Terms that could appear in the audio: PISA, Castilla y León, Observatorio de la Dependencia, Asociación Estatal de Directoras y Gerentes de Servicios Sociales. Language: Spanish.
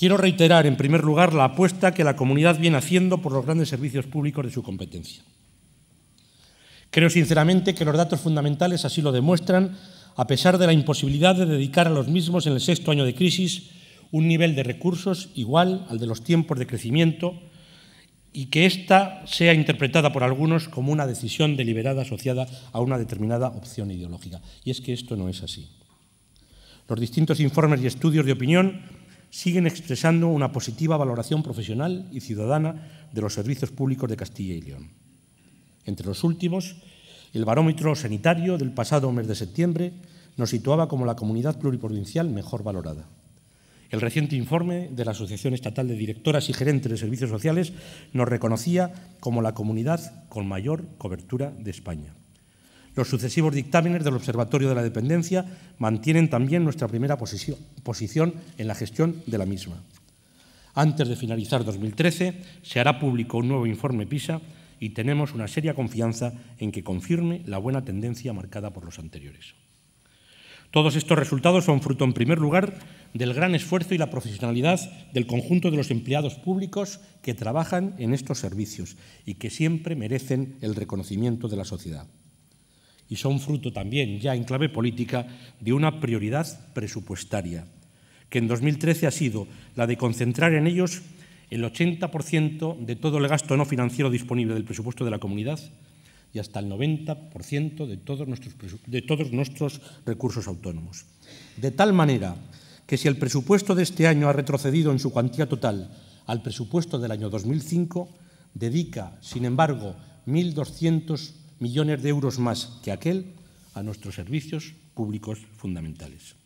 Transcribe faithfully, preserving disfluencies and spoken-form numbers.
Quiero reiterar, en primer lugar, la apuesta que la comunidad viene haciendo por los grandes servicios públicos de su competencia. Creo sinceramente que los datos fundamentales así lo demuestran, a pesar de la imposibilidad de dedicar a los mismos en el sexto año de crisis un nivel de recursos igual al de los tiempos de crecimiento y que ésta sea interpretada por algunos como una decisión deliberada asociada a una determinada opción ideológica. Y es que esto no es así. Los distintos informes y estudios de opinión siguen expresando una positiva valoración profesional y ciudadana de los servicios públicos de Castilla y León. Entre los últimos, el barómetro sanitario del pasado mes de septiembre nos situaba como la comunidad pluriprovincial mejor valorada. El reciente informe de la Asociación Estatal de Directoras y Gerentes de Servicios Sociales nos reconocía como la comunidad con mayor cobertura de España. Los sucesivos dictámenes del Observatorio de la Dependencia mantienen también nuestra primera posición en la gestión de la misma. Antes de finalizar dos mil trece, se hará público un nuevo informe PISA y tenemos una seria confianza en que confirme la buena tendencia marcada por los anteriores. Todos estos resultados son fruto, en primer lugar, del gran esfuerzo y la profesionalidad del conjunto de los empleados públicos que trabajan en estos servicios y que siempre merecen el reconocimiento de la sociedad. Y son fruto también, ya en clave política, de una prioridad presupuestaria, que en dos mil trece ha sido la de concentrar en ellos el ochenta por ciento de todo el gasto no financiero disponible del presupuesto de la comunidad, y hasta el noventa por ciento de todos, nuestros, de todos nuestros recursos autónomos. De tal manera que si el presupuesto de este año ha retrocedido en su cuantía total al presupuesto del año dos mil cinco, dedica, sin embargo, mil doscientos millones de euros más que aquel a nuestros servicios públicos fundamentales.